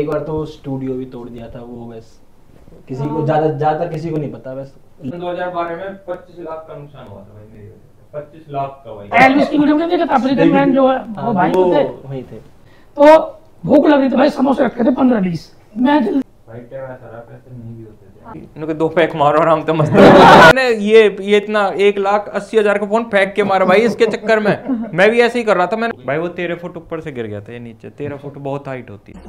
एक बार तो स्टूडियो भी तोड़ दिया था वो, बस किसी को ज्यादातर किसी को नहीं पता। बस 2012 में 25 लाख का नुकसान हुआ था भाई मेरे, 25 लाख का भाई। एलवी स्टूडियो में देखा था अफ्रीकन मैन जो है वो भाई थे, वही थे। तो भूख लग रही थी भाई, समोसे रखे थे 15-20। मैं भाई क्या सारा पैसे नहीं भी होते थे इनको, दो पैक मारो आराम से मस्त। मैंने ये इतना 1,80,000 का फोन फेंक के मारा भाई इसके चक्कर में। मैं भी ऐसे ही कर रहा था। मैंने भाई वो 13 फुट ऊपर से गिर गया था, ये नीचे 13 फुट बहुत हाइट होती है।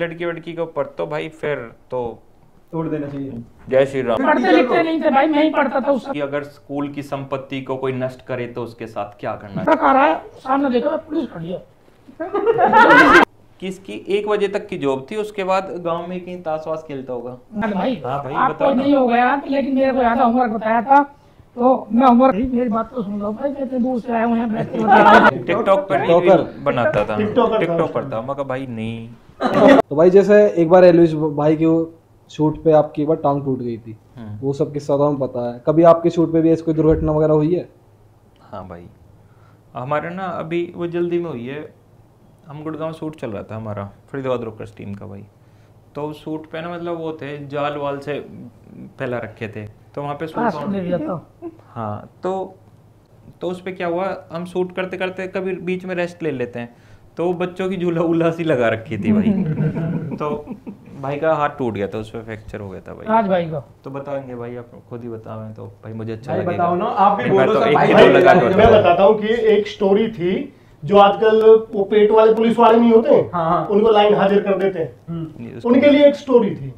लड़की वड़की के ऊपर तो भाई फिर तो तोड़ देना चाहिए। जय श्री राम। पढ़ते लिखते नहीं थे भाई, मैं ही पढ़ता था उस समय। अगर स्कूल की संपत्ति को कोई नष्ट करे तो उसके साथ क्या करना है? सामने देखो पुलिस खड़ी है। किसकी 1 बजे तक की जॉब थी, उसके बाद गांव में कहीं ताश-वाश खेलता होगा भाई। भाई आपको नहीं होगा यार, लेकिन मेरे को याद होमवर्क बताया था तो मैं उम्र मेरी बात तो सुन लो भाई, कितने दूर से आए हुए हैं। टिकटॉक पर बनाता था, टिकटॉक पर था। मैं कहा भाई नहीं। तो भाई जैसे एक बार एलविश भाई की शूट पे आपकी एक बार टांग टूट गई थी, वो सब किस्सा तो हम पता है। कभी आपके शूट पे भी ऐसी कोई दुर्घटना वगैरह हुई है? हाँ भाई, हमारा ना अभी वो जल्दी में हुई है। हम गुड़गांव शूट चल रहा था हमारा फरीदाबाद रोकर्स टीम का भाई। तो शूट पे ना मतलब वो थे जाल वाल से फैला रखे थे, तो वहाँ पे शूट। हाँ तो उस पर क्या हुआ, हम शूट करते करते कभी बीच में रेस्ट ले लेते हैं, तो बच्चों की झूला उल्ला सी लगा रखी थी भाई। तो भाई का हाथ टूट गया था, उस पर फ्रैक्चर हो गया था भाई। आज भाई का तो बताएंगे भाई, आप खुद ही बताओ तो भाई मुझे अच्छा लगेगा। बताओ ना आप भी बोलो सब भाई। मैं बताता हूँ कि एक स्टोरी थी जो आजकल वो पेट वाले पुलिस वाले नहीं होते, उनको लाइन हाजिर कर देते हैं, उनके लिए एक स्टोरी थी।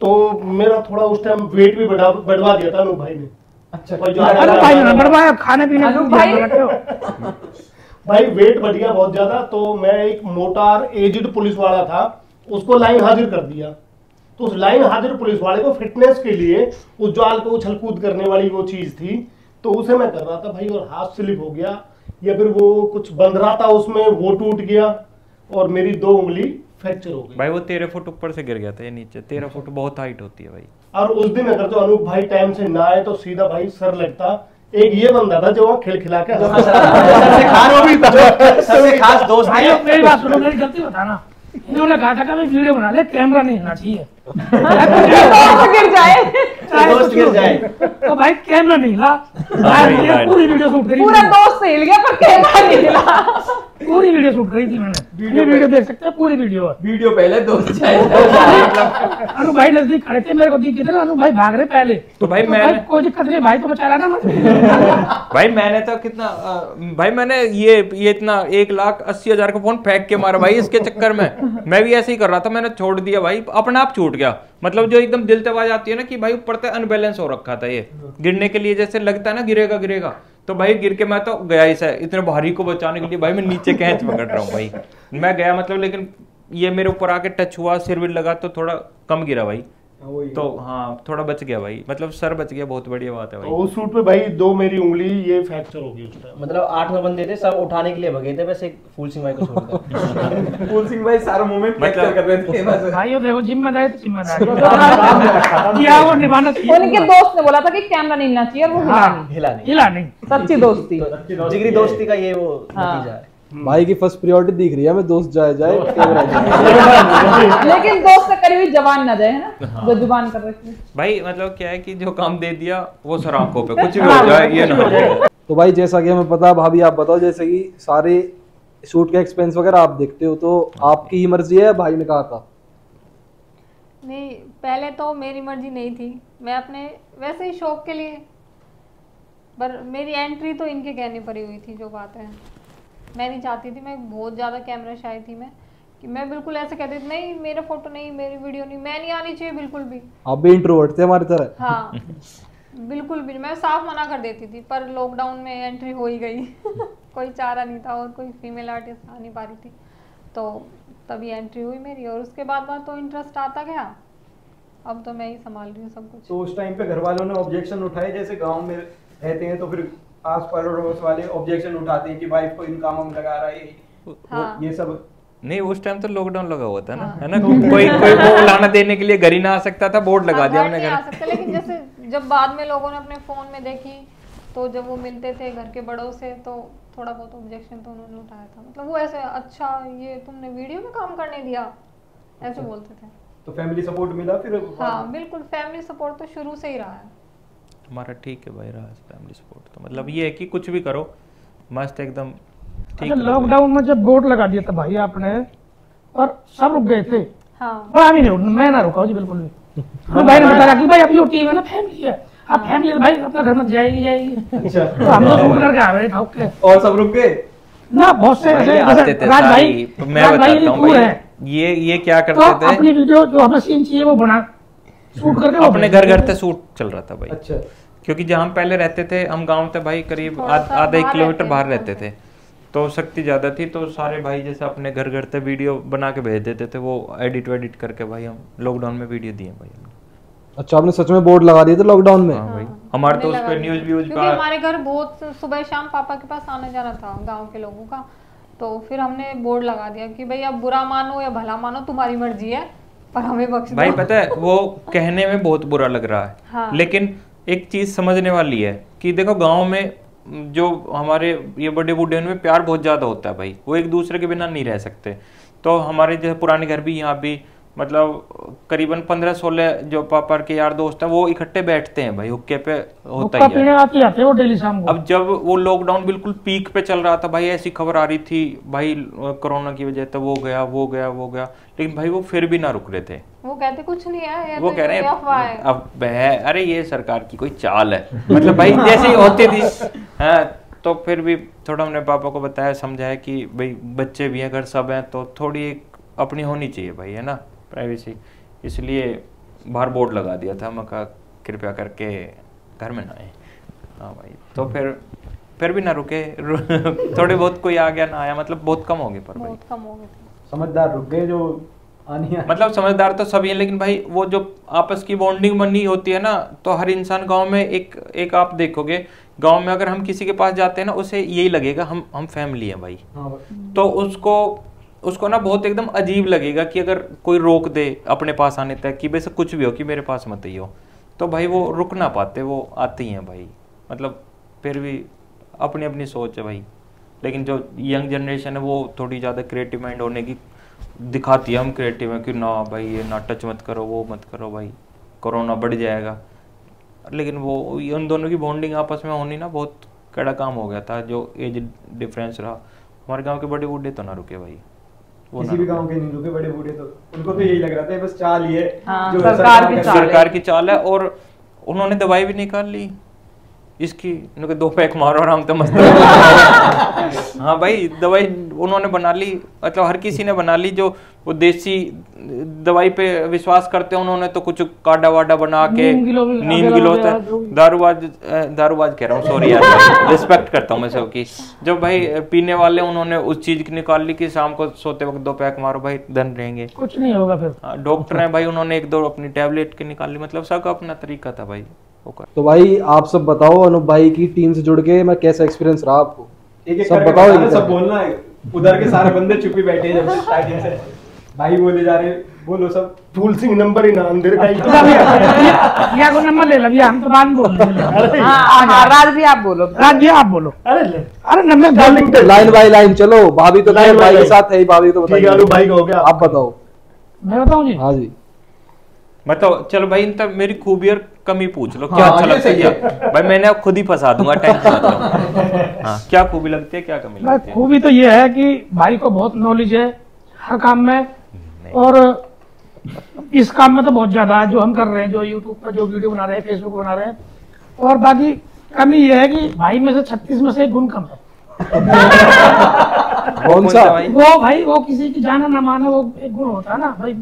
तो मेरा थोड़ा उस टाइम वेट भी बढ़वा दिया था अनूप भाई ने। अच्छा बढ़वाया खाने पीने भाई वेट बढ़ गया बहुत ज्यादा। तो मैं एक मोटार एजिड पुलिस वाला था, उसको लाइन हाजिर कर दिया। तो उस लाइन हाजिर पुलिस वाले को फिटनेस के लिए उस जाल को उछल कूद करने वाली वो चीज थी, तो उसे मैं कर रहा था भाई, और हाथ स्लिप हो गया या फिर वो कुछ बंध रहा था उसमें, वो टूट गया और मेरी 2 उंगली फ्रैक्चर हो गई भाई। वो 13 फुट ऊपर से गिर गया था, ये नीचे 13 फुट बहुत हाइट होती है भाई। और उस दिन अगर तो अनूप भाई टाइम से ना आए तो सीधा भाई सर लगता। एक ये बंदा था जो खिलखिला के सबसे खास दोस्त भाई। मेरी बात सुनो, मेरी गलती बताना। इन्होंने कहा था कि मैं वीडियो बना ले, कैमरा नहीं होना चाहिए, दोस्त गिर जाए तो भाई कैमरा नहीं हिला। पूरी वीडियो शूट करी, पूरा दोस्त हिल गया पर कैमरा नहीं हिला। पूरी वीडियो शूट करी थी मैंने, ये वीडियो देख सकते हैं, पूरी वीडियो है। वीडियो पहले दोस्त जाए, अनु भाई नजदीक खड़े थे, मेरे को दिख गए अनु भाई भाग रहे पहले। तो भाई मैं कोई दिक्कत नहीं भाई, तो बचा रहा ना भाई। मैंने तो कितना भाई, मैंने ये इतना 1,80,000 का फोन फेंक के मारा भाई इसके चक्कर में। मैं भी ऐसे ही कर रहा था, मैंने छोड़ दिया भाई, अपना आप छूट गया। मतलब जो एकदम दिल तवाज आती है ना कि भाई ऊपर से अनबैलेंस हो रखा था, ये गिरने के लिए जैसे लगता है ना गिरेगा गिरेगा, तो भाई गिर के मैं तो गया ऐसा, इतने भारी को बचाने के लिए भाई मैं नीचे कैच पकड़ रहा हूँ भाई। मैं गया मतलब, लेकिन ये मेरे ऊपर आके टच हुआ, सिर भी लगा तो थोड़ा कम गिरा भाई, तो हाँ थोड़ा बच गया भाई, मतलब सर बच गया। बहुत बढ़िया बात है भाई। उस शूट पे भाई 2 मेरी उंगली ये फ्रैक्चर हो गई। मतलब 8 बंदे थे, सब उठाने के लिए भगे थे, बस एक फूल सिंह भाई को छोड़कर। फूल सिंह भाई सारा मोमेंट फ्रैक्चर कर रहे थे बस। भाइयों देखो जिम्मेदारी तो जिम्मेदारी क्या वो निभाना चाहिए। उनके दोस्त ने बोला था कि कैमरा नहीं हिलना चाहिए, वो हिला नहीं। सच्ची दोस्ती, जिगरी दोस्ती का ये वो नतीजा है भाई। की फर्स्ट प्रायोरिटी दिख रही है हमें, दोस्त जाए लेकिन दोस्त से करीबी जवान ना जाए, है ना। हाँ। जो जुबान कर रखी भाई, मतलब क्या है कि जो काम दे दिया वो सर आंखों पे, कुछ भी हो जाए ये ना। तो भाई जैसा कि हमें पता, भाभी आप बताओ, जैसे कि सारे शूट के एक्सपेंस वगैरह आप देखते हो, तो आपकी ही मर्जी है भाई ने कहा था? नहीं, पहले तो मेरी मर्जी नहीं थी, मैं अपने वैसे ही शौक के लिए, पर मेरी एंट्री तो इनके कहने पर ही हुई थी। जो बात है, मैं नहीं चाहती थी, मैं बहुत ज़्यादा कैमरा शाय थी मैं, कि मैं बिल्कुल ऐसे कहती थी नहीं मेरा फोटो नहीं, मेरी वीडियो नहीं, मैं नहीं आनी चाहिए बिल्कुल भी। आप भी इंट्रोवर्ट थे हमारी तरह? हाँ बिल्कुल भी, मैं साफ मना कर देती थी, पर लॉकडाउन में एंट्री हो ही गई। कोई चारा नहीं था और कोई फीमेल आर्टिस्ट आ नहीं पा रही थी, तो तभी एंट्री हुई मेरी। और उसके बाद तो इंटरेस्ट आता गया, अब तो मैं ही संभाल रही हूँ सब कुछ। तो उस टाइम पे घर वालों ने ऑब्जेक्शन उठाए, जैसे गाँव में रहते हैं तो फिर आस पड़ोस वाले ऑब्जेक्शन उठाते हैं कि भाई को इन कामों में लगा रहा है। हाँ। ये सब नहीं, उस टाइम तो लॉकडाउन लगा हुआ था ना। हाँ। है ना, कोई वो लाना देने के लिए घर ही ना आ सकता था, बोर्ड लगा दिया हमने घर। लेकिन जैसे जब बाद में लोगों ने अपने फोन में देखी तो जब वो मिलते थे घर के बड़ों से तो थोड़ा बहुत ऑब्जेक्शन तो उन्होंने उठाया था, मतलब वो ऐसे अच्छा ये तुमने वीडियो में काम करने दिया ऐसे बोलते थे। तो फैमिली सपोर्ट मिला फिर? हाँ बिल्कुल, फैमिली सपोर्ट तो शुरू से ही रहा है हमारा। ठीक है भाई, रहा फैमिली सपोर्ट तो मतलब ये है कि कुछ भी करो मस्त एकदम ठीक। लॉकडाउन में जब बोर्ड लगा दिया था भाई आपने और सब रुक गए थे, मैं ना रुका जी बिल्कुल भी। भाई ने बताया कि भाई अपनी टीम है ना फैमिली है, आप फैमिली भाई अपना घर में जाएगी जाएगी। अच्छा तो हम लोग रुक करके आ रहे थे और सब रुक गए ना, बहुत से राज भाई ये क्या करते थे अपनी वीडियो जो हमें सीन चाहिए वो बना शूट करके अपने घर घर से शूट चल रहा था भाई। अच्छा क्योंकि जहाँ पहले रहते थे हम गाँव थे भाई, करीब आधा 1 किलोमीटर बाहर रहते थे तो शक्ति ज़्यादा थी, तो सारे भाई जैसे अपने घर घर से वीडियो बना के भेज देते थे, वो एडिट वेडिट करके भाई हम लॉकडाउन में वीडियो दिए भाई। अच्छा आपने सच में बोर्ड लगा दिए थे लॉकडाउन में? हाँ भाई हमारे तो उस पे न्यूज़ भी क्योंकि हमारे घर बहुत सुबह शाम पापा के पास आना जाना था गाँव के लोगों का, तो फिर हमने बोर्ड लगा दिया कि भाई आप बुरा मानो या भला मानो तुम्हारी मर्जी है पर हमें बख्श दो। भाई पता है वो कहने में बहुत बुरा लग रहा है लेकिन एक चीज समझने वाली है कि देखो गाँव में जो हमारे ये बड़े बूढ़े उनमें प्यार बहुत ज़्यादा होता है भाई, वो एक दूसरे के बिना नहीं रह सकते। तो हमारे जैसे पुराने घर भी यहाँ भी मतलब करीबन 15-16 जो पापा के यार दोस्त हैं वो इकट्ठे बैठते हैं भाई, हुक्के पे होता ही है। वो डेली शाम को। अब जब वो लॉकडाउन बिल्कुल पीक पे चल रहा था भाई, ऐसी खबर आ रही थी भाई कोरोना की वजह से वो गया वो गया वो गया, लेकिन भाई वो फिर भी ना रुक रहे थे। वो कहते कुछ नहीं है, वो कह रहे हैं अब अरे ये सरकार की कोई चाल है मतलब भाई जैसे होती थी। तो फिर भी थोड़ा हमने पापा को बताया समझाया कि भाई बच्चे भी हैं घर सब हैं तो थोड़ी एक अपनी होनी चाहिए भाई, है ना प्राइवेसी, इसलिए बाहर बोर्ड लगा दिया था। मैं कहा कृपया करके घर में ना आए। हाँ भाई तो फिर भी ना रुके थोड़े बहुत कोई आ गया ना आया मतलब बहुत कम हो गए, पर बहुत कम हो गए समझदार रुक गए जो आनी मतलब समझदार तो सभी है लेकिन भाई वो जो आपस की बॉन्डिंग बनी होती है ना, तो हर इंसान गांव में एक आप देखोगे गांव में अगर हम किसी के पास जाते हैं ना उसे यही लगेगा हम फैमिली है भाई। हाँ भाई तो उसको ना बहुत एकदम अजीब लगेगा कि अगर कोई रोक दे अपने पास आने तक कि वैसे कुछ भी हो कि मेरे पास मत ही हो, तो भाई वो रुक ना पाते, वो आते ही हैं भाई। मतलब फिर भी अपनी अपनी सोच है भाई, लेकिन जो यंग जनरेशन है वो थोड़ी ज़्यादा क्रिएटिव माइंड होने की दिखाती है, हम क्रिएटिव हैं कि ना भाई ये ना टच मत करो वो मत करो भाई कोरोना बढ़ जाएगा, लेकिन वो उन दोनों की बॉन्डिंग आपस में होनी ना बहुत कड़ा काम हो गया था। जो एज डिफरेंस रहा हमारे गाँव के बड़े बूढ़े तो ना रुके भाई, किसी भी गांव के नहीं रुके बड़े बूढ़े, तो उनको तो यही लग रहा था बस चाल ही है। हाँ, जो सरकार की चाल है। और उन्होंने दवाई भी निकाल ली इसकी, उन्होंने 2 पैक मारो आराम तो मस्त हाँ भाई दवाई उन्होंने बना ली, मतलब हर किसी ने बना ली जो वो देसी दवाई पे विश्वास करते हैं उन्होंने तो कुछ काढ़ा वाडा बना के नीम गिलोस दारूबाज कह रहा हूँ सॉरी यार, रिस्पेक्ट करता हूँ मैं सबकी। जब भाई पीने वाले उन्होंने उस चीज की निकाल ली कि शाम को सोते वक्त 2 पैक मारो भाई धन रहेंगे कुछ नहीं होगा। फिर डॉक्टर है भाई उन्होंने 1-2 अपनी टेबलेट की निकाल ली, मतलब सबका अपना तरीका था भाई। तो भाई आप सब बताओ अनुप भाई की टीम से जुड़ के मैं कैसा एक्सपीरियंस रहा आपको सब बताओ, सब बोलना है। उधर के सारे बंदे चुप ही बैठे जब स्टार्टिंग से भाई बोले जा रहे बोलो सब फूल सिंह नंबर ही ना अंदर का या को नंबर ले लिया हम तो मान बोल राज भी आप बोलो, राज जी आप बोलो। अरे अरे लाइन बाय लाइन चलो, भाभी तो भाई के साथ है, भाभी तो बताइए अनुप भाई हो गया आप बताओ। मैं बताऊं जी? हाँ जी मतलब चलो भाई तब मेरी खूबी और कमी पूछ लो। हाँ, क्या अच्छा लगता है भाई? मैंने आप खुद ही फंसा दूंगा हाँ, क्या खूबी लगती है क्या कमी लगती है? खूबी तो ये है कि भाई को बहुत नॉलेज है हर काम में, और इस काम में तो बहुत ज्यादा है जो हम कर रहे हैं, जो यूट्यूब पर जो वीडियो बना रहे हैं फेसबुक बना रहे हैं। और बाकी कमी ये है कि भाई में से 36 में से एक गुण कम है वो भाई वो किसी की जाना ना माना वो एक गुण होता है ना भाई,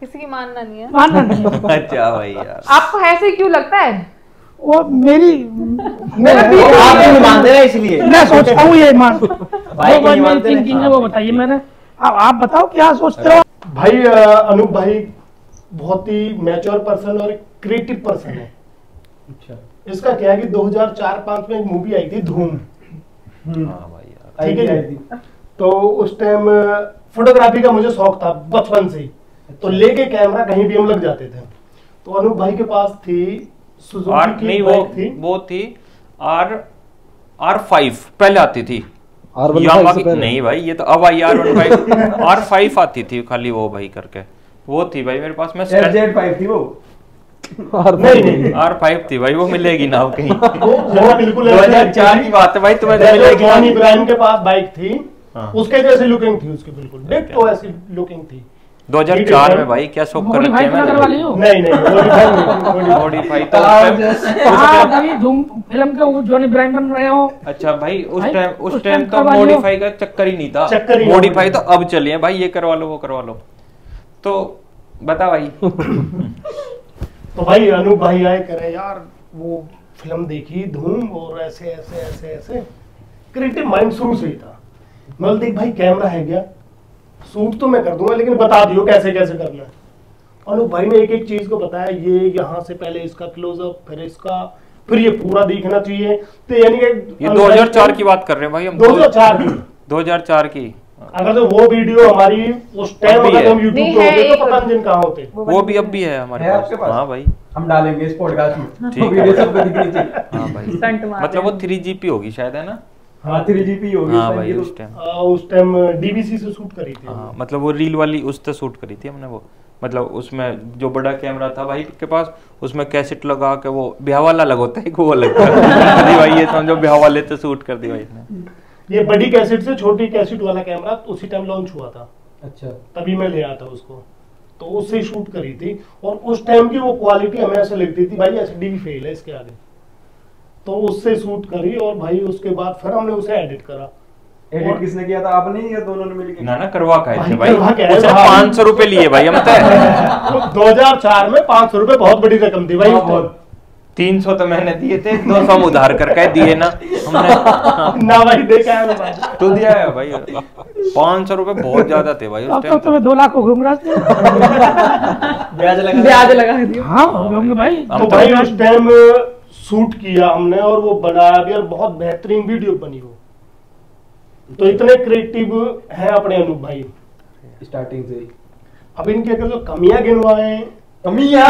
किसी की मानना नहीं है अच्छा भाई यार आपको ऐसे क्यों लगता है? वो मेरा आप नहीं मानते हैं इसलिए मैं सोचता हूँ ये मान भाई को मेरी थिंकिंग है वो बताइए मैंने। अब आप बताओ क्या सोचते हो? भाई अनूप भाई बहुत ही मैच्योर पर्सन और क्रिएटिव पर्सन है। अच्छा इसका क्या है कि 2004-05 में एक मूवी आई थी धूम, ठीक है तो उस टाइम फोटोग्राफी का मुझे शौक था बचपन से, तो लेके कैमरा कहीं भी हम लग जाते थे। तो अनूप भाई के पास थी सुजुकी की बाइक थी, वो थी आर R5 पहले आती थी नहीं भाई, ये तो अब आई R15 R5 आती थी खाली वो भाई करके, वो थी भाई मेरे पास में Z5 थी वो R5 थी भाई, वो मिलेगी ना कहीं, वो बिल्कुल 2004 की बात है भाई, तुम्हें मिलेगी। इब्राहिम के पास बाइक थी उसके जैसी लुकिंग थी, उसकी बिल्कुल डिट्टो ऐसी लुकिंग थी 2004 में भाई, क्या शौक कर रखे हैं। नहीं नहीं मॉडिफाई तो कभी धूम फिल्म का वो जॉनी ब्रायन बन रहे हो। अच्छा भाई उस टाइम तो मॉडिफाई का चक्कर ही नहीं था, मॉडिफाई तो अब चले हैं भाई, ये करवा लो वो करवा लो। तो बता भाई, तो भाई अनूप भाई आए करे यार वो फिल्म देखी धूम, और ऐसे ऐसे ऐसे ऐसे क्रिएटिव माइंड शुरू से ही था। मतलब देख भाई कैमरा है क्या, सूट तो मैं कर दूंगा लेकिन बता दियो कैसे कैसे करना है। अनूप भाई ने एक एक चीज को बताया, ये यहाँ से पहले इसका क्लोजअप, फिर इसका, फिर ये पूरा दिखना चाहिए। तो यानी कि 2004 की बात कर रहे हैं भाई हम, 2004 की। अगर तो वो वीडियो हमारी उस टाइम अगर हम YouTube पे होते तो पता नहीं जिन कहां होते, वो भी अब भी है हमारे पास। हां भाई हम डालेंगे इस पॉडकास्ट में, ठीक है सब को दिखनी चाहिए। हां भाई मतलब वो 3GP होगी शायद, है ना? हाँ 3GP होगी भाई, उस टाइम DVC से शूट करी थी। हां मतलब वो रील वाली उस पे शूट करी थी हमने, वो मतलब उसमें जो बड़ा कैमरा था भाई के पास, उसमें कैसेट लगा के वो ब्याह वाला लगोता है, वो लगता है भाई, ये समझो ब्याह वाले तो शूट कर दी भाई इसने। ये बड़ी कैसेट से छोटी कैसेट वाला कैमरा उसी टाइम लॉन्च हुआ था। अच्छा तभी मैं ले आता उसको, तो उससे शूट करी थी। और उस टाइम की वो क्वालिटी हमें ऐसे लगती थी भाई एचडी फेल है इसके आगे, तो उससे शूट करी। और भाई उसके बाद फिर हमने उसे एडिट करा। एडिट किसने किया था, आपने या दोनों ने मिलकर? ना ना करवा का है भाई, उसने 500 रुपए लिए भाई हम। 2004 में 500 रुपए बहुत बड़ी रकम थी भाई। 300 तो मैंने दिए थे, 200 हम उधार करके दिए ना हमने। ना भाई देखा है तो दिया है भाई। 500 रुपए बहुत ज्यादा थे भाई उस टाइम, तो मैं 2 लाख को घूम रहा था। ब्याज लगा दिया। हां होंगे भाई। तो भाई उस टाइम शूट किया हमने और वो बनाया भी, और बहुत बेहतरीन वीडियो बनी वो। तो इतने क्रिएटिव हैं अपने अनूप भाई स्टार्टिंग से। अब इनके अगर जो कमियां गिनवाएं, कमियां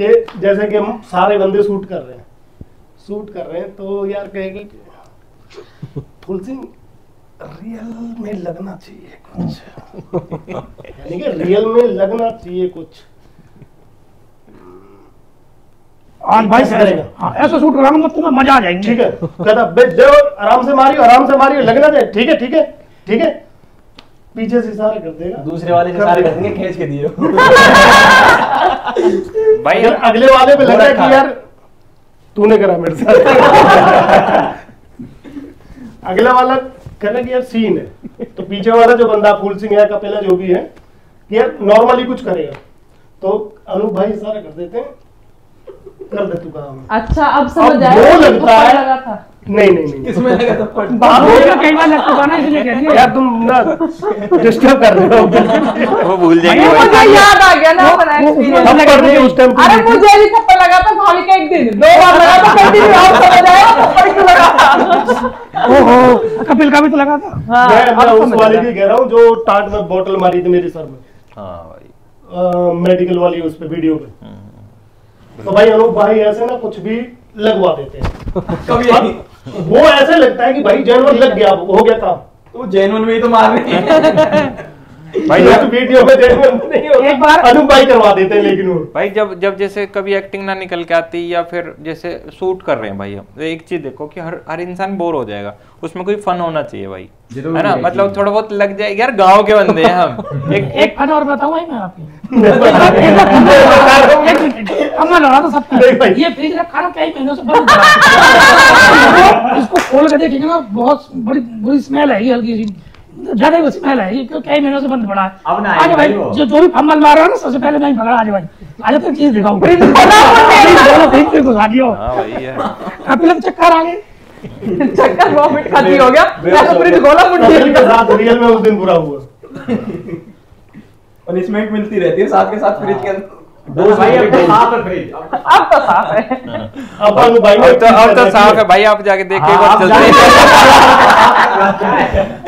ये जैसे कि हम सारे बंदे शूट कर रहे हैं तो यार कहेंगे फुल सिंह रियल में लगना चाहिए कुछ, यानी कि रियल में लगना चाहिए कुछ। भाई ऐसा शूट कराना मत, तुम्हें मजा आ जाएगी। ठीक है कहता बे आराम से मारियो लगना चाहिए। ठीक है पीछे से सारे कर देगा, दूसरे वाले से सारे कर देंगे, खींच के दियो भाई। अगले वाले पे लग रहा है कि यार तूने करा मेरे साथ। अगला वाला कह रहा कि यार सीन है, तो पीछे वाला जो बंदा फूल सिंह है का पहला जो भी है कि यार नॉर्मली कुछ करेगा, तो अनूप भाई सारा कर देते हैं, कर दे तू काम। अच्छा अब समझ आया, वो लगता है नहीं इसमें लगा था कई बार लगता ना, इसलिए कह दिया यार तुम ना डिस्टर्ब कर रहे हो। वो भूल जाएंगे, मुझे याद आ गया ना अपना एक्सपीरियंस उस टाइम। अरे मुझे भी थप्पड़ लगा था खाली का, एक दिन 2 बार लगा था, कंटिन्यू आउट चला जाएगा थप्पड़ क्यों लगा। ओहो कपिल का भी तो लगा था। हां मैं उस वाले की कह रहा हूं जो टाट में बोतल मारी थी मेरे सर में। हां भाई मेडिकल वाली उस पे वीडियो पे। तो भाई अनूप भाई ऐसे ना कुछ भी लगवा देते हैं। कभी वो ऐसे लगता है कि भाई जेनुइन लग गया, हो गया काम। तो जेनुइन में ही तो मार रहे हैं भाई, तो वीडियो में जेनुइन नहीं होता। एक बार अनूप भाई करवा देते हैं लेकिन वो भाई जब जैसे कभी एक्टिंग ना निकल के आती, या फिर जैसे शूट कर रहे हैं भाई हम, एक चीज देखो कि हर इंसान बोर हो जाएगा, उसमें कोई फन होना चाहिए भाई, है ना? मतलब थोड़ा बहुत लग जाएगा यार, गाँव के बंदे हैं हम। एक फन और बताऊं भाई मैं आपको, अमल हो रहा था सब। ये फ्रिज रखा ना कई महीनों से बंद है, इसको खोल के देखिए ना, बहुत बड़ी बुरी स्मेल है, हल्की सी ज्यादा ही स्मेल है, क्यों कई महीनों से बंद पड़ा है। आज भाई जो भी फम्बल मार रहा है ना, सबसे पहले मैं पकड़ा। आज भाई आज तो चीज दिखाऊं, कपिल चक्कर आ गए, चक्कर वॉमिट खाती हो गया रियल में उस दिन बुरा हुआ। पनिशमेंट मिलती रहती है साथ के साथ फ्रिज के अंदर। भाई अब तो साफ है भाई, आप जाके देखिए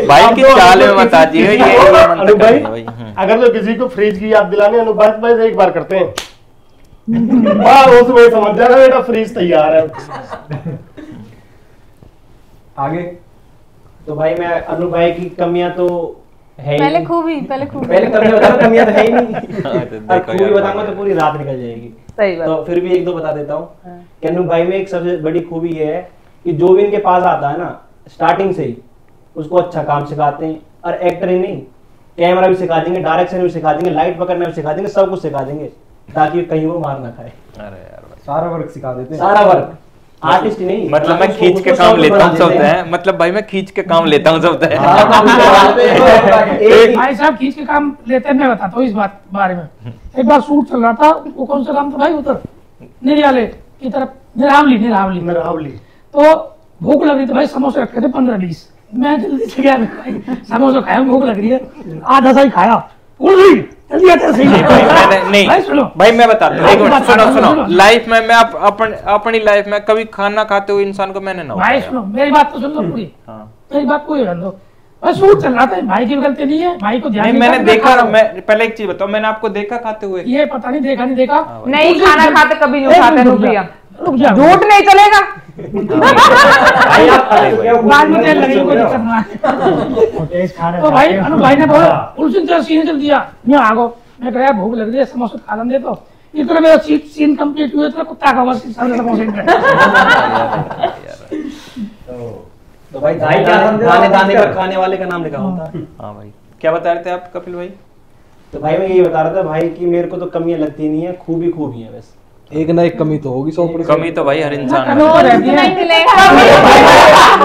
भाई की चाल में बता दीजिए ये। अगर तो किसी को फ्रिज की याद दिलाने अनुप भाई एक बार करते हैं उस समझ जाना बेटा फ्रीज तैयार है। आगे तो भाई मैं अनूप भाई की कमियां तो है पहले कमियां बताऊं, कमियां तो है ही नहीं, और खूबी बताऊंगा तो पूरी रात निकल जाएगी। सही बात। तो फिर भी एक दो बता देता हूँ कि अनूप भाई में एक सबसे बड़ी खूबी ये है कि जो भी इनके पास आता है ना स्टार्टिंग से ही उसको अच्छा काम सिखाते हैं, और एक्टर ही नहीं कैमरा भी सिखा देंगे, डायरेक्शन भी सिखा देंगे, लाइट पकड़ना भी सिखा देंगे, सब कुछ सिखा देंगे ताकि कहीं वो मार ना खाए। अरे यार सारा वर्क सिखा देते हैं, सारा वर्क आर्टिस्ट नहीं मतलब मैं खींच के काम लेता हूं सब है, मतलब भाई मैं खींच के काम लेता हूं सब है। एक भाई साहब खींच के काम लेते हैं, मैं बताता हूं इस बात बारे में। एक बार शूट चल रहा था, वो कौन सा काम था भाई, उधर निराले की तरफ निरावली, तो भूख लग रही थी भाई, समोसे रखे थे 15-20, मैं जल्दी से गया समोसा खाया, भूख लग रही है, आधा सा ही खाया नहीं। भाई मैं बता दूं, एक मिनट सुनो सुनो, लाइफ में मैं अपनी लाइफ में कभी खाना खाते हुए इंसान को मैंने ना भाई सुनो मेरी बात तो सुन लो पूरी, मेरी बात पूरी सुन लो। बस शूट चल रहा था, भाई की गलती नहीं है, भाई को ध्यान मैंने देखा। मैं पहले एक चीज बताओ, मैंने आपको देखा खाते हुए? ये पता नहीं देखा नहीं, देखा नहीं, खाना खाते कभी नहीं खाते, झूठ नहीं चलेगा। बाद में तो भाई अनूप भाई ने बोला उल्टे सीने चल दिया, मैं आगो मैं कह भूख लग रही है समोसा खा लें दे, तो इतना मेरा सीन कंप्लीट हुए तो कुत्ता का बस समोसे। तो भाई खाने वाले का नाम लिखा होता है। हाँ भाई क्या बता रहे थे आप कपिल भाई? तो भाई मैं यही बता रहा था भाई की मेरे को तो कमियां लगती नहीं है, खूबी खूबी है, बस एक ना एक कमी तो होगी। 100% कमी तो भाई हर इंसान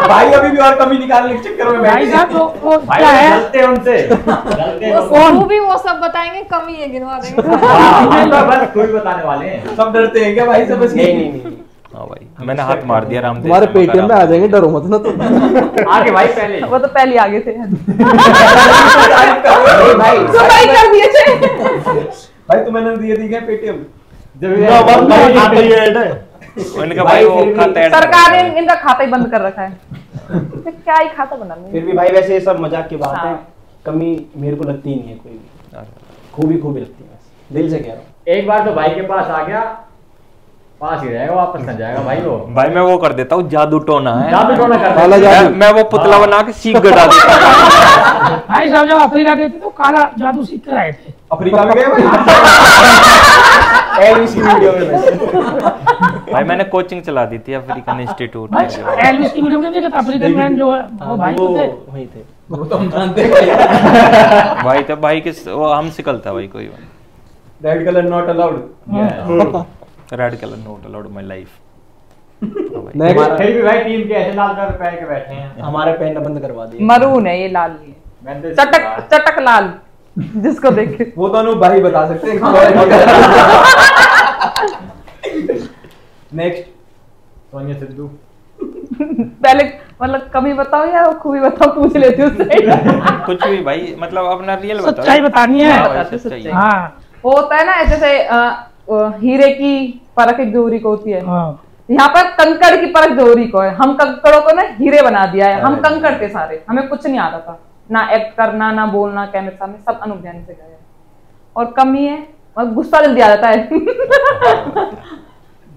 भाई अभी भी और कमी निकालने के चक्कर में भाई साहब तो क्या है चलते उनसे कौन भी वो सब बताएंगे, कमी है गिनवा देंगे बस, कोई बताने वाले हैं सब डरते हैं क्या भाई से? बस नहीं। हाँ भाई मैंने हाथ मार दिया राम, तुम्हारे पेटीएम में आ जाएंगे, डरो मत ना। तो आगे भाई पहले वो तो पहले आगे थे भाई, तो मैंने दिए थी क्या पेटीएम? सरकार ने इनका खाता ही बंद कर रखा है तो क्या ही खाता बना। फिर भी भाई वैसे ये सब मजाक की बात है, कमी मेरे को लगती नहीं है कोई भी, खूबी खूबी लगती है, दिल से कह रहा हूँ। एक बार तो भाई के पास आ गया, पास ही रहेगा, वापस ना जाएगा भाई वो। भाई मैं वो कर देता हूँ जादू टोना है, जादू टोना कर जादू, मैं वो पुतला बना के सीख गड़ा देता हूँ। भाई साहब जब अफ्रीका गए थे तो काला जादू सीख कर आए थे। अफ्रीका में गए एलविस की वीडियो में भाई मैंने कोचिंग चला दी थी अफ्रीकन इंस्टीट्यूट में, एलविस की वीडियो में देखा था अफ्रीकन मैन जो वो भाई थे, वही थे वो तो हम जानते हैं भाई। तो भाई के वो हम सिकल था भाई, कोई red colour not allowed, red colour not allowed my life. फिर भी भाई टीम के ऐसे लाल कलर पहन के बैठे हैं, हमारे पहनना बंद करवा दिए, मरून है ये लाल नहीं, चटक चटक लाल जिसको देखे वो तो अनूप भाई बता सकते हैं। नेक्स्ट सोनिया सिद्धू, पहले मतलब कमी बताओ या खूबी बताओ, पूछ लेती हूँ कुछ भी भाई, मतलब अपना रियल बताओ, सच्चाई बतानी है। हाँ होता है ना जैसे हीरे की परख एक दोहरी को होती है, यहाँ पर कंकड़ की परख दोहरी को है, हम कंकड़ों को ना हीरे बना दिया है, हम कंकड़ थे सारे, हमें कुछ नहीं आता था ना एक्ट करना ना बोलना कैमरे सामने, सब अनूप ज्ञानी से गया है। और कमी है और गुस्सा जल्दी आ जाता है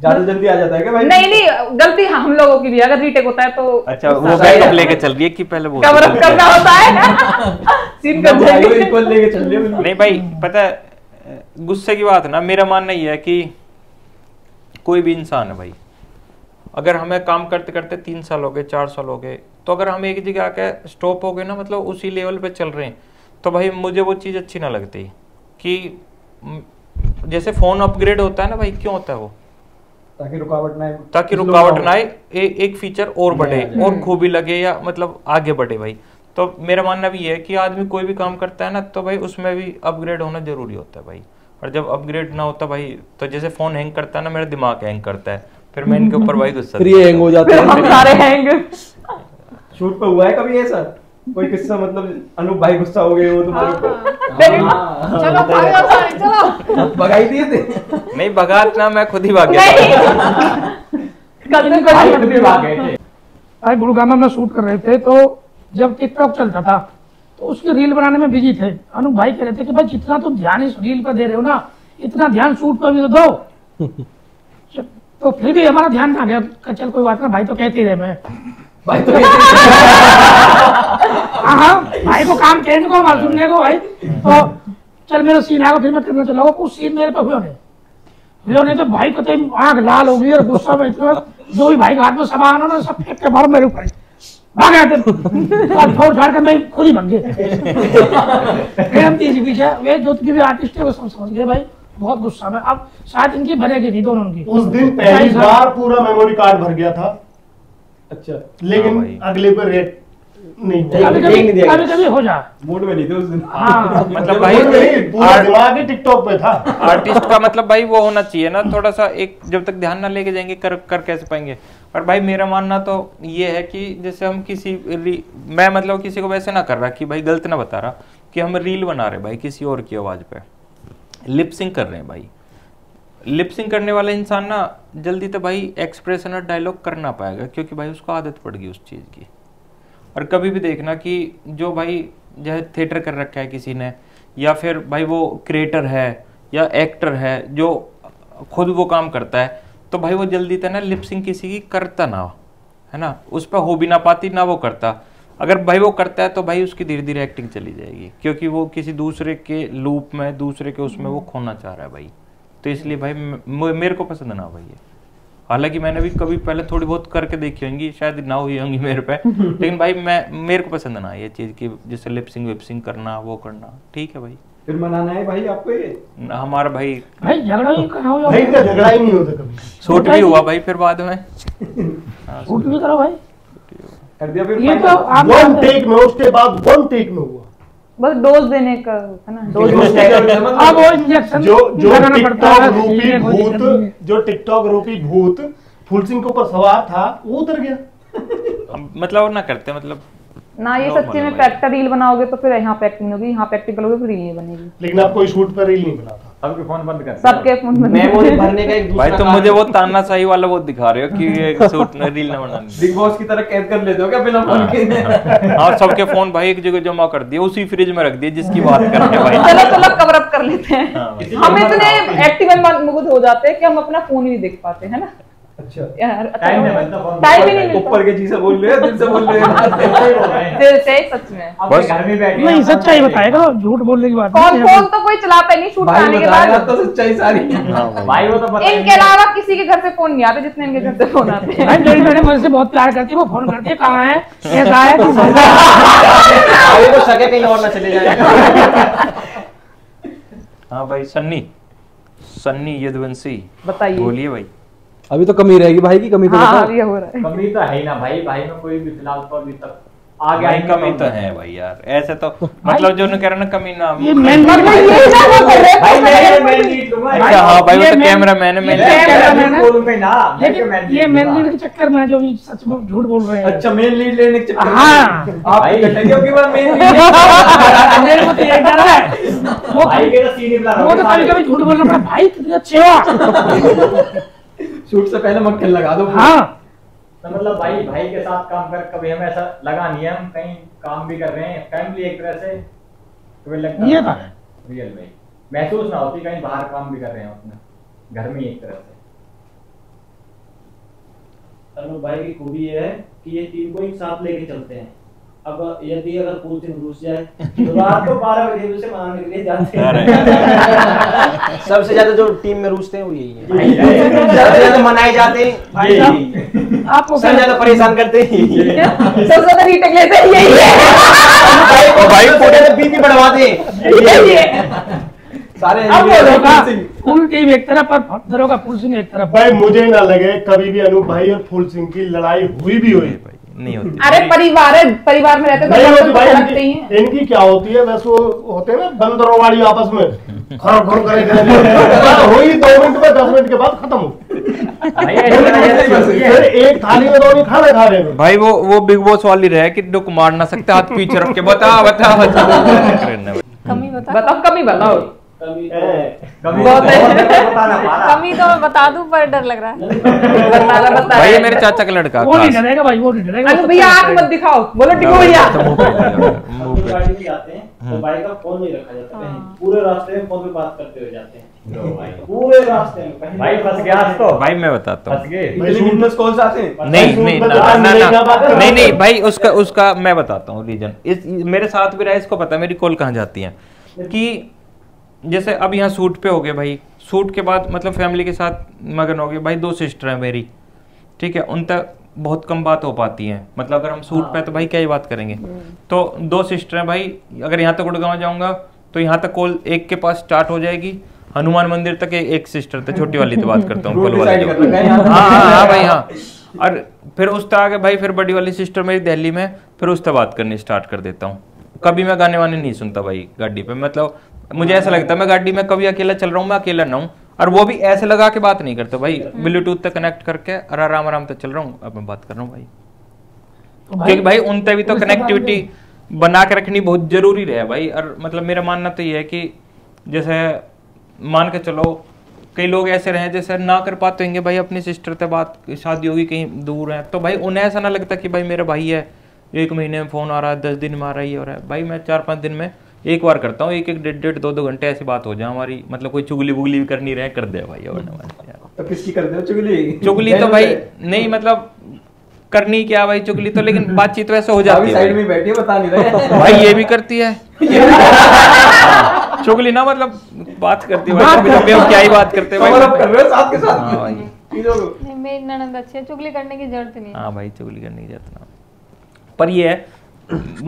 ज्यादा जल्दी आ जाता है क्या भाई? नहीं नहीं गलती हम लोगों की भी, अगर रीटेक होता है तो अच्छा वो बैकअप लेके चल रही है कि पहले वो कवरअप करना होता है सीन कर जाएगी। नहीं भाई पता है गुस्से की बात ना, मेरा मानना ये है कि कोई भी इंसान है भाई, अगर हमें काम करते करते 3 साल हो गए 4 साल हो गए, तो अगर हम एक जगह आके स्टॉप हो गए ना, मतलब उसी लेवल पे चल रहे हैं, तो भाई मुझे वो चीज़ अच्छी ना लगती। कि जैसे फ़ोन अपग्रेड होता है ना भाई, क्यों होता है वो? ताकि रुकावट ना आए, ताकि रुकावट ना आए, एक फीचर और बढ़े और खूबी लगे या मतलब आगे बढ़े भाई। तो मेरा मानना भी है कि आदमी कोई भी काम करता है ना, तो भाई उसमें भी अपग्रेड होना जरूरी होता है भाई। और जब अपग्रेड ना होता भाई, तो जैसे फोन हैंग करता है ना, मेरा दिमाग हैंग करता है, फिर मैं इनके ऊपर भाई गुस्सा हैंग हो जाते हैं हम सारे हैंग। शूट पे हुआ है कभी ऐसा कोई किस्सा, मतलब अनूप भाई गुस्सा हो गए हो तो भगाई दिए थे? नहीं भगाना, मैं खुद ही भाग गया। भाई गुरुग्राम में शूट कर रहे थे, तो जब टिकटॉक चलता था तो उसकी रील बनाने में बिजी थे। अनूप भाई कह रहे थे कि भाई जितना तुम ध्यान इस रील पर दे रहे हो ना, इतना ध्यान शूट पर भी तो दो। तो फिर भी हमारा ध्यान ना गया, चल कोई बात ना, भाई तो कहते रहे, मैं भाई तो भाई को काम कहने को हमारे सुनने को भाई, तो चल मेरा सीन आएगा फिर मैं करना चला। उस सीन मेरे पे हुआ नहीं, नहीं तो भाई को तो आँख लाल होगी और गुस्सा में जो भी भाई के हाथ में सामान हो ना सब फेंक के बाहर मेरे ऊपर भाग आते छोड़ छाड़ कर मैं खुद ही भाग गए। जो भी आर्टिस्ट है वो समझ गए भाई, बहुत गुस्सा में। अब शायद इनकी भरेगी नहीं दोनों की। उस दिन पहली बार पूरा मेमोरी कार्ड भर गया था। अच्छा, लेकिन अगले पर रेट नहीं, कभी-कभी हो जा, मूड में नहीं थे उस दिन। मतलब भाई पूरा दिमाग टिकटॉक पे था। आर्टिस्ट का मतलब भाई वो होना चाहिए ना थोड़ा सा, एक जब तक ध्यान ना लेके जाएंगे कर कैसे पाएंगे। और भाई मेरा मानना तो ये है कि जैसे हम किसी मैं मतलब किसी को वैसे ना कर रहा कि भाई गलत ना बता रहा कि हम रील बना रहे भाई किसी और की आवाज पे, लिपसिंग कर रहे हैं भाई। लिपसिंग करने वाला इंसान ना जल्दी तो भाई एक्सप्रेशन और डायलॉग कर ना पाएगा, क्योंकि भाई उसको आदत पड़ गई उस चीज़ की। और कभी भी देखना कि जो भाई जो थिएटर कर रखा है किसी ने, या फिर भाई वो क्रिएटर है या एक्टर है जो खुद वो काम करता है, तो भाई वो जल्दी तो ना लिपसिंग किसी की करता ना है ना, उस पर हो भी ना पाती ना वो करता। अगर भाई वो करता है तो भाई उसकी धीरे धीरे एक्टिंग चली जाएगी, क्योंकि वो किसी दूसरे के लूप में दूसरे के उसमें वो खोना चाह रहा है भाई। तो इसलिए भाई मेरे को पसंद ना भाई है। हालांकि मैंने भी कभी पहले थोड़ी बहुत करके देखी होंगी, शायद ना हुई होंगी मेरे पे, लेकिन भाई मेरे को पसंद ना ये चीज़ की जैसे लिपसिंग विपसिंग करना वो करना। ठीक है भाई, फिर मनाना है भाई आपको ये हमारा भाई झगड़ा ही नहीं होता कभी, शूट भी हुआ भाई फिर बाद में शूट भी करो भाई कर दिया फिर ये तो वन टेक में, उसके बाद वन टेक में हुआ। बस डोज देने का है ना, डोज अब वो इंजेक्शन जो टिकटॉक रूपी भूत फूल सिंह के ऊपर सवार था वो उतर गया। मतलब और ना करते मतलब ना ये सच्चे में प्रैक्टिकल रील बनाओगे तो फिर यहाँ एक्टिंग होगी, यहाँ प्रैक्टिकल होगी फिर रील नहीं बनेगी। लेकिन आप कोई शूट पर रील नहीं बनाता, सबके फोन बंद कर, सबके फोन बंद, मेमोरी भरने का एक दूसरा भाई। तुम मुझे वो तानाशाही वाला वो दिखा रहे हो कि शूट ना रील ना बनानी, बिग बॉस की तरह कैद कर लेते हो क्या बिना फोन के? हां, सबके फोन भाई एक जगह जमा कर दिए, उसी फ्रिज में रख दिए जिसकी बात कर रहे हैं भाई। चलो चलो कवर अप कर लेते हैं, हम इतने एक्टिव मगन हो जाते हैं कि हम अपना फोन ही नहीं देख पाते है ना। अच्छा यार टाइम नहीं मिलता, ऊपर के जी से बोल रहे हैं, दिल से बोल रहे हैं, दिल से सच में बस घर में बैठे नहीं, सच्चाई बताएगा, झूठ बोलने की बात नहीं। कौन तो कोई चला पे नहीं, शूट आने के बाद तो सच्चाई सारी भाई वो तो पता है। इनके अलावा किसी के घर पे फोन नहीं आते जितने इनके घर पे फोन आते हैं। भाई मेरे मन से बहुत प्यार करती है, वो फोन करती है कहां है कैसा है, अभी तो सगे कहीं और ना चले जाएगा। हां भाई सन्नी यदुवंशी बताइए, बोलिए भाई। अभी तो कमी रहेगी भाई की, कमी तो हो रहा है, कमी तो है ना भाई, भाई में कोई भी फिलहाल तो अभी तक आगे आई कमी तो है भाई यार। ऐसे तो मतलब जो कह रहा ना कमी ना, ये मेन लीड के चक्कर में जो सच में झूठ बोल रहे हैं। अच्छा मेन लीड लेने के चक्कर झूठ बोल रहा भाई, कितने शूट से पहले मक्खन लगा दो। हाँ तो मतलब भाई के साथ काम कर कभी हमें ऐसा लगा नहीं है, हम कहीं काम भी कर रहे हैं, फैमिली एक तरह से कभी लगता ये है रियल में महसूस ना होती, कहीं बाहर काम भी कर रहे हैं अपना घर में एक तरह से। अनुप भाई की खूबी ये है कि ये टीम को एक साथ लेके चलते हैं। अब यदि अगर पूरे दिन घुस जाए तो रात को 12 बजे उसे मारने के लिए जाते हैं। सबसे ज्यादा जो टीम में रूसते हैं वो यही है, सबसे ज्यादा मनाए जाते हैं, आपको सबसे ज्यादा परेशान करते हैं, सबसे ज्यादा रीटेक लेते हैं यही है। और भाई पूरे दिन बीपी बढ़वाते हैं सारे। अब फूल टीम एक तरफ और फत्थरों का फूल सिंह एक तरफ। भाई मुझे ना लगे कभी भी अनूप भाई और फूल सिंह की लड़ाई हुई भी हुई नहीं होती। अरे परिवार में रहते तो भाई लगते ही हैं। इनकी क्या होती है वैसे वो होते हैं ना बंदरों वाली आपस में खरोखर करें, हुई 2 मिनट में 10 मिनट के बाद खत्म हो, एक थाली में 2 नहीं खाना खा रहे भाई। वो बिग बॉस वाली रहे कि डुक मार ना सकते, हाथ पीछे रख के बता बता बता कमी बताओ कमी तो बता दूं पर डर लग रहा है। भाई मेरे चाचा का लड़का वो नहीं डरेगा भाई, वो नहीं डरेगा। अरे भैया आंख मत दिखाओ, बोलो टिको भैया। आते हैं तो भाई का फोन नहीं रखा जाता है, पूरे रास्ते में फोन पे बात करते हुए जाते हैं, पूरे रास्ते में। भाई फंस गया तो भाई मैं बताता हूँ, नहीं नहीं भाई उसका उसका मैं बताता हूँ रीजन। मेरे साथ भी रहा, इसको पता है मेरी कॉल कहाँ जाती है। कि जैसे अब यहाँ सूट पे हो गए भाई, सूट के बाद मतलब फैमिली के साथ मगन हो गए भाई। दो सिस्टर हैं मेरी, ठीक है, उन तक बहुत कम बात हो पाती है। मतलब अगर हम सूट पे तो भाई क्या ही बात करेंगे। तो दो सिस्टर हैं भाई, अगर यहाँ तक गुड़गांव जाऊँगा तो यहाँ तक कॉल एक के पास स्टार्ट हो जाएगी, हनुमान मंदिर तक एक सिस्टर थे, छोटी वाली तो बात करता हूँ कॉल वाली। हाँ भाई हाँ, और फिर उस तक आगे भाई फिर बड़ी वाली सिस्टर मेरी दिल्ली में, फिर उस तक बात करनी स्टार्ट कर देता हूँ। कभी मैं गाने वाने नहीं सुनता भाई गाड़ी पे, मतलब मुझे ऐसा लगता है मैं गाड़ी में कभी अकेला चल रहा हूँ, मैं अकेला ना हूँ। और वो भी ऐसे लगा के बात नहीं करता भाई, ब्लूटूथ तक कनेक्ट करके और आराम आराम तक चल रहा हूँ, अब मैं बात कर रहा हूँ भाई। क्योंकि भाई उन तक भी तो कनेक्टिविटी बना के रखनी बहुत जरूरी रहे भाई। और मतलब मेरा मानना तो ये है कि जैसे मान के चलो कई लोग ऐसे रहे जैसे ना कर पाते होंगे भाई अपनी सिस्टर तक बात, शादी होगी कहीं दूर है, तो भाई उन्हें ऐसा ना लगता कि भाई मेरा भाई है, एक महीने में फोन आ रहा है, 10 दिन में आ रहा है, ये हो रहा है। भाई मैं 4-5 दिन में एक बार करता हूँ, एक एक 1.5-2 घंटे ऐसी बात हो जाए हमारी। मतलब कोई चुगली बुगली भी करनी रहे कर दे भाई, और तो किसकी कर दे चुगली। चुगली तो भाई नहीं, मतलब करनी क्या भाई चुगली तो, लेकिन बातचीत वैसे हो जाती है। साइड में बैठी है बता नहीं रहे भाई, ये भी करती है चुगली ना, मतलब बात करती है, क्या ही बात करते हैं, चुगली करने की जरूरत नहीं। हाँ भाई चुगली करने की जरूरत ना, पर ये है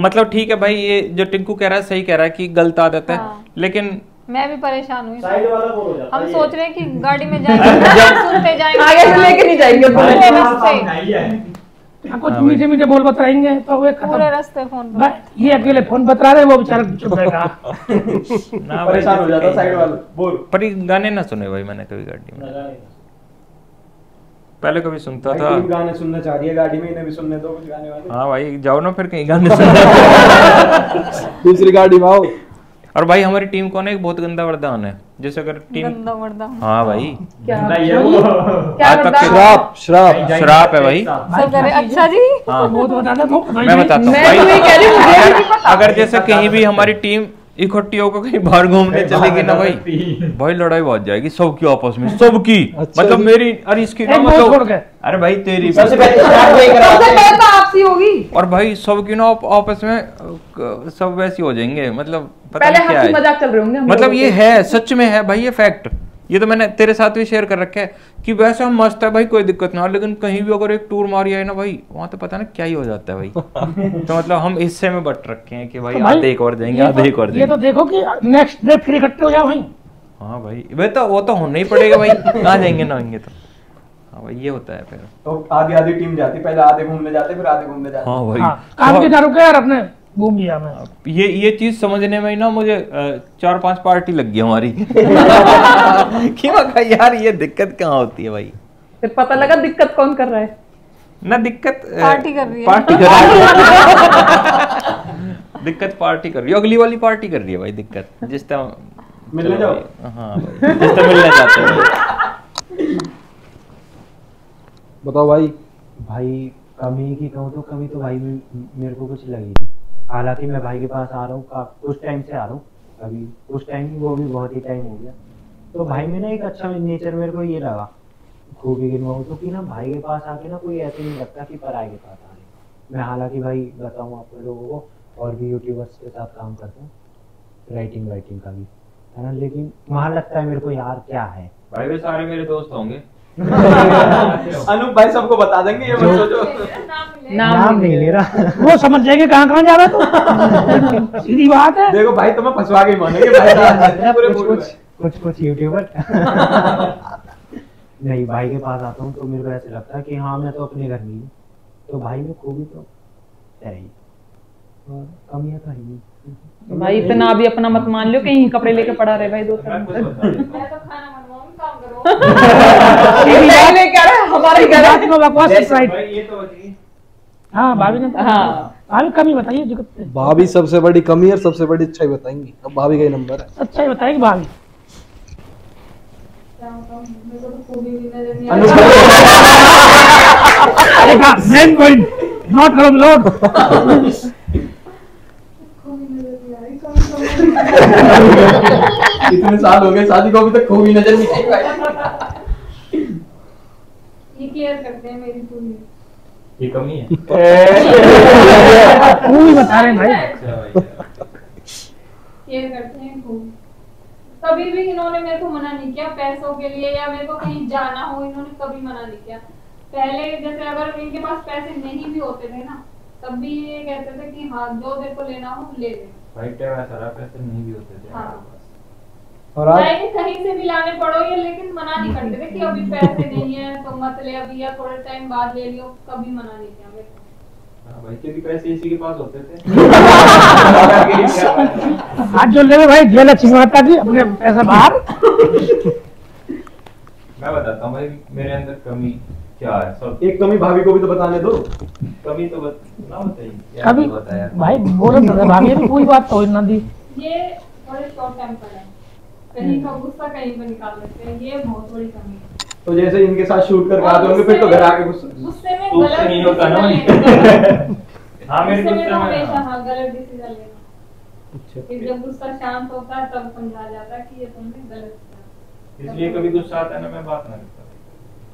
मतलब ठीक है भाई, ये जो टिंकू कह रहा है सही कह रहा है कि गलत आदत है। हाँ। लेकिन मैं भी परेशान हूँ, हम सोच रहे हैं कि गाड़ी में जाएंगे आगे से लेके नहीं जाएंगे, कुछ मीठे मीठे बोल बताएंगे तो वे पूरे रास्ते फोन पर। ये अकेले फोन बता रहे, वो बेचारा चुप रहेगा ना, परेशान हो जाता साइड वाला बोल। पर गाने ना सुने भाई मैंने कभी गाड़ी में, पहले कभी सुनता था। गाने सुनना चाह रही है गाड़ी में, इन्हें भी सुनने दो कुछ गाने वाले। हाँ भाई जाओ ना फिर कहीं गाने सुनने दूसरी गाड़ी में आओ। और भाई हमारी टीम को ना एक बहुत गंदा वरदान है, जैसे अगर टीम गंदा वरदान। हाँ भाई शराब शराब शराब है भाई। अच्छा जी मैं बताता हूँ, अगर जैसे कहीं भी हमारी टीम इकट्ठी होकर कहीं बाहर घूमने चलेगी ना भाई, भाई लड़ाई बहुत जाएगी सबकी आपस में, सबकी। अच्छा मतलब मेरी अरे इसकी ना, मतलब अरे भाई तेरी सबसे पहले तो आपसी होगी। और भाई सबकी ना आपस में सब वैसी हो जाएंगे, मतलब पता नहीं क्या है, मजाक चल रहे होंगे। मतलब ये है सच में है भाई, ये फैक्ट, ये तो मैंने तेरे साथ भी शेयर कर रखा है कि वैसा मस्त है भाई कोई दिक्कत ना, लेकिन कहीं भी अगर एक टूर मारी है ना भाई, वहाँ तो पता ना क्या ही हो जाता है भाई तो मतलब हम हिस्से में बट रखे हैं कि भाई तो आधे एक और देंगे, आधे एक और देंगे। ये तो देखो कि नेक्स्ट डे फिर इकट्ठे हो जाओ भाई। हाँ भाई वे तो वो तो होना ही पड़ेगा भाई, ना जाएंगे ना होंगे तो। हाँ भाई ये होता है, फिर तो आधी आधी टीम जाती, पहले आधे घूमने जाते फिर आधे घूमने जाते। हाँ भाई काम के दारू का यार अपने घूम लिया मैं। ये चीज समझने में ना मुझे 4-5 पार्टी लग गई हमारी कि मैं यार ये दिक्कत कहाँ होती है भाई। फिर पता लगा दिक्कत कौन कर रहा है ना, दिक्कत पार्टी कर रही है, पार्टी कर रही है दिक्कत पार्टी कर रही है, अगली वाली पार्टी कर रही है भाई दिक्कत। जिस तरह मिलने जाओ। हाँ भाई जिस तरह मिलने जाते हैं। बताओ भाई, भाई कमी की कहूँ तो कमी तो भाई मेरे को कुछ लगेगी, हालांकि मैं भाई के पास आ रहा हूँ उस टाइम से आ रहा हूँ, अभी उस टाइम वो भी बहुत ही टाइम हो गया। तो भाई में ना एक अच्छा नेचर मेरे को ये लगा खूब ही गिनवाऊँ तो कि ना भाई के पास आके ना कोई ऐसे नहीं लगता कि पराए के पास आ रहे। मैं हालांकि भाई बताऊँ आप लोगों को, और भी यूट्यूबर्स के साथ काम करता हूँ, राइटिंग वाइटिंग का भी है ना, लेकिन वहाँ लगता है मेरे को यार क्या है भाई, वे सारे मेरे दोस्त होंगे अनूप भाई सबको बता देंगे, ये मत सोचो नाम नहीं ले रहा, वो समझ जाएंगे कहाँ कहाँ जा रहा है। सीधी बात है, देखो भाई तुम्हें फंसवा के मानेंगे भाई, कुछ यूट्यूबर नहीं। भाई के पास आता हूँ तो मेरे को ऐसे लगता है कि हाँ मैं तो अपने घर में हूँ, तो भाई में खूबी तो है ही, कमियाँ तो है ही भाई। इतना भी अपना मत मान लो कहीं कपड़े लेके पड़ा रहे भाई, दो भाभी सबसे बड़ी कमी और सबसे बड़ी अच्छाई बताएंगी, अब भाभी का ही नंबर है, अच्छाई बताएगी भाभी। इतने साल हो गए शादी को अभी तक खूबी नजर नहीं आई। ये केयर करते हैं मेरी पूरी, ये कमी है पूरी बता रहे हैं भाई, केयर करते हैं खूब। कभी भी इन्होंने मेरे को मना नहीं किया पैसों के लिए या मेरे को कहीं जाना हो, इन्होंने कभी मना नहीं किया। पहले जैसे अगर इनके पास पैसे नहीं भी होते थे ना, तब भी ये कहते थे कि हाँ जो तेरे को लेना हो ले ले। भाई सारा पैसे नहीं भी होते थे। हाँ। और आप कहीं से भी लाने पड़ो ये, लेकिन मना नहीं करते थे कि अभी पैसे नहीं है तो मत ले अभी या थोड़े टाइम बाद ले लियो, कभी मना नहीं किया मेरे को। भाई के पैसे इसी के पास होते थे। आज जो ले भाई जेल अच्छी माता जी अपने पैसा बाहर। मैं बताता हूँ भाई मेरे अंदर कमी क्या है। सब एक कमी भाभी को भी तो बताने दो। कमी तो ना बताइए। अभी भाई बोलो तो भाभी भी कोई बात तो ना दी। ये बड़े शॉर्ट टेम्पर है, कहीं का गुस्सा कहीं पर निकाल लेते हैं, ये बहुत बड़ी कमी है। तो जैसे इनके साथ शूट करके आते होंगे फिर तो घर आके गुस्से में गलत नहीं होता ना। हां मेरे गुस्से में हमेशा हां गलत डिसीजन लेना। अच्छा फिर जब गुस्सा शांत होता है तब समझा जाता है कि ये तुमने गलत किया। इसलिए कभी गुस्सा आता ना मैं बात ना करता,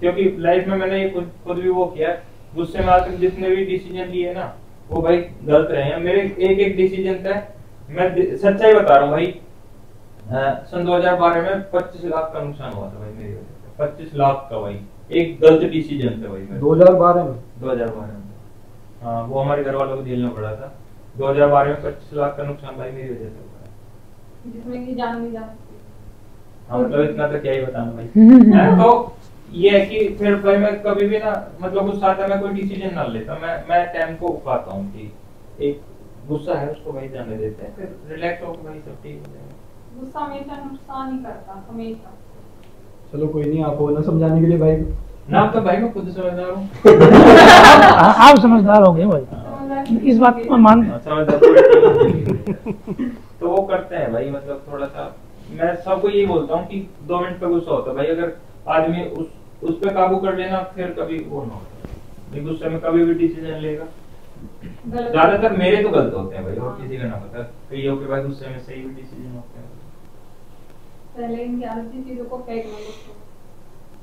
क्योंकि लाइफ में मैंने खुद भी वो किया। गुस्से में आकर जितने भी डिसीजन लिए ना वो भाई गलत रहे हैं मेरे। एक एक डिसीजन था, मैं सच्चाई बता रहा हूं भाई। सन 2012 में 25 लाख का नुकसान हुआ था भाई मेरे, 25 लाख का भाई एक गलत डिसीजन था भाई। 2012 में हाँ वो हमारे घर वालों को झेलना पड़ा था। 2012 में 25 लाख का नुकसान भाई मेरी वजह से हुआ, जिसमें कि जान भी जा सकती। हाँ मतलब इतना तो क्या ही बताना भाई। तो ये है कि फिर भाई मैं कभी भी ना मतलब गुस्सा आता मैं कोई डिसीजन ना लेता, मैं टाइम को उठाता हूँ कि एक गुस्सा है उसको भाई जाने देते हैं, फिर रिलैक्स होकर भाई सब ठीक हो जाएगा। गुस्सा हमेशा नुकसान ही करता हमेशा। चलो कोई नहीं, आपको ना समझाने के लिए भाई ना तो भाई मैं खुद समझदार हूँ। आप समझदार हो गए भाई इस बात को मान। तो वो करते हैं भाई मतलब थोड़ा सा मैं सबको ये बोलता हूँ कि 2 मिनट पे गुस्सा होता है भाई, अगर आदमी उस पे काबू कर लेना फिर कभी वो ना होता। गुस्से में कभी भी डिसीजन लेगा ज्यादातर मेरे तो गलत होते हैं भाई, और किसी का ना पता कई हो के भाई गुस्से में सही भी डिसीजन होते हैं। पहले इनकी आदत चीजों को फेंक ना दो।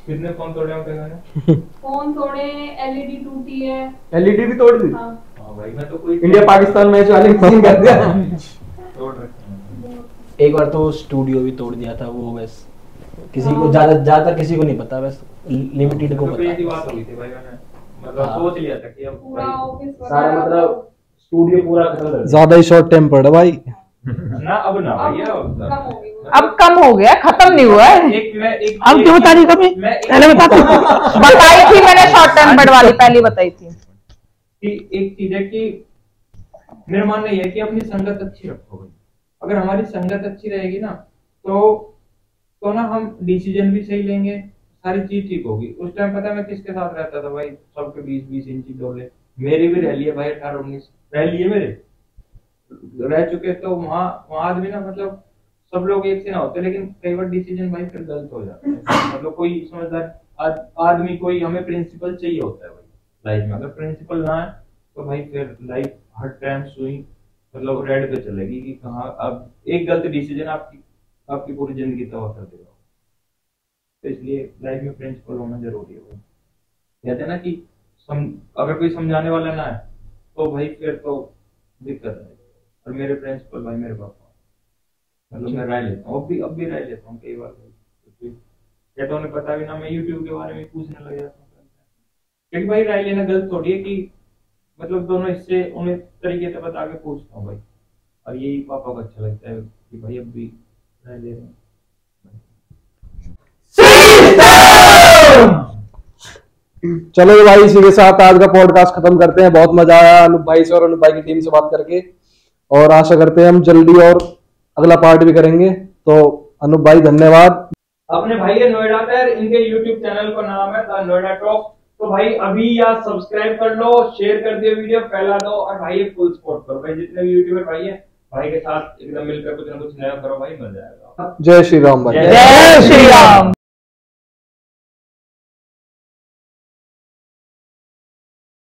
कितने फोन तोड़े हैं मैंने? फोन तोड़े, एलईडी टूटी है। एलईडी भी तोड़ दी? हां भाई मैं तो कोई इंडिया पाकिस्तान मैच वाले सीन कर दिया तोड़ रखा। एक बार तो स्टूडियो भी तोड़ दिया था वो, बस किसी को ज्यादातर किसी को नहीं पता, बस लिमिटेड को पता। ये बात हो गई थी भाई मैंने मतलब सोच लिया था कि अब पूरा ऑफिस सारा मतलब स्टूडियो पूरा खत्म है। ज्यादा ही शॉर्ट टेम्पर्ड है भाई ना। अब ना भैया अब कम हो गया, खत्म नहीं हुआ है। अब क्यों बता रही कभी? पहले बता दो। बताई थी मैंने शॉर्ट टर्म बड़ वाली पहली बताई थी कि एक चीज है कि मेरा मानना यह है कि अपनी संगत अच्छी रखो। अगर हमारी संगत अच्छी रहेगी ना तो ना हम डिसीजन भी सही लेंगे, सारी चीज ठीक होगी। उस टाइम पता मैं किसके साथ रहता था भाई, सबके 20-20 इंची डोले मेरे भी रह लिए भाई, 18-19 रह लिए मेरे रह चुके। तो वहां आदमी ना मतलब सब लोग एक से ना होते, लेकिन कई बार डिसीजन भाई फिर गलत हो जाता है। मतलब कोई समझदार आदमी कोई हमें प्रिंसिपल चाहिए होता है भाई लाइफ में। अगर प्रिंसिपल ना है तो भाई फिर लाइफ हर टाइम सुई मतलब रेड पे चलेगी कि कहाँ अब एक गलत डिसीजन आपकी पूरी जिंदगी तबाह कर देगा। तो इसलिए लाइफ में प्रिंसिपल होना जरूरी है भाई। कहते हैं ना कि अगर कोई समझाने वाला ना है तो भाई फिर तो दिक्कत है। और मेरे प्रिंसिपल भाई मेरे पापा मतलब मैं राय लेता हूँ, अब भी राय लेता हूँ कई बार भाई। कहता हूँ पता भी ना मैं YouTube के बारे में पूछने लग जाता हूँ, क्योंकि भाई राय लेना गलत थोड़ी है कि मतलब दोनों इससे उन्हें तरीके से बता के पूछता हूँ भाई। और यही पापा को अच्छा लगता है कि भाई अब भी राय ले रहे हैं। चलो भाई इसी के साथ आज का पॉडकास्ट खत्म करते हैं। बहुत मजा आया अनुप भाई से और अनुप भाई की टीम से बात करके, और आशा करते हैं हम जल्दी और अगला पार्ट भी करेंगे। तो अनुप भाई धन्यवाद। अपने भाई है नोएडा पर, इनके YouTube चैनल का नाम है द नोएडा टॉक्स। तो भाई अभी या सब्सक्राइब कर लो, शेयर कर दियो, वीडियो फैला दो। और भाई फुल सपोर्ट करो भाई, जितने भी यूट्यूबर भाई है भाई के साथ एकदम मिलकर कुछ ना कुछ नया करो भाई, मजा आएगा। जय श्री राम भाई, जय श्री राम।